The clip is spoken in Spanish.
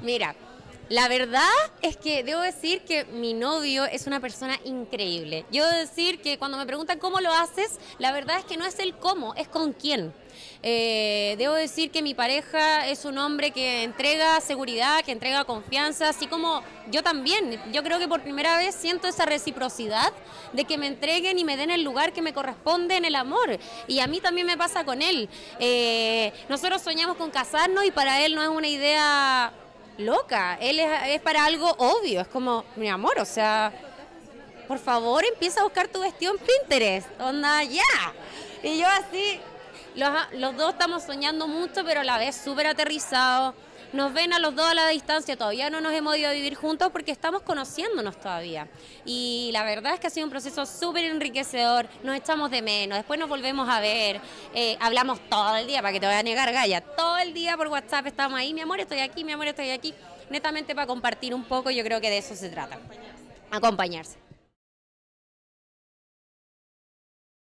Mira, la verdad es que debo decir que mi novio es una persona increíble. Yo debo decir que cuando me preguntan cómo lo haces, la verdad es que no es el cómo, es con quién. Debo decir que mi pareja es un hombre que entrega seguridad, que entrega confianza, así como yo también. Yo creo que por primera vez siento esa reciprocidad de que me entreguen y me den el lugar que me corresponde en el amor. Y a mí también me pasa con él. Nosotros soñamos con casarnos y para él no es una idea loca, él es para algo obvio, es como, mi amor, o sea, por favor empieza a buscar tu vestido en Pinterest, onda, ya. Yeah. Y yo así, los dos estamos soñando mucho, pero a la vez súper aterrizados, nos ven a los dos a la distancia, todavía no nos hemos ido a vivir juntos porque estamos conociéndonos todavía. Y la verdad es que ha sido un proceso súper enriquecedor, nos echamos de menos, después nos volvemos a ver, hablamos todo el día, para que te voy a negar, Gaya, todo el día por WhatsApp estamos ahí, mi amor estoy aquí, mi amor estoy aquí, netamente para compartir un poco, yo creo que de eso se trata, acompañarse.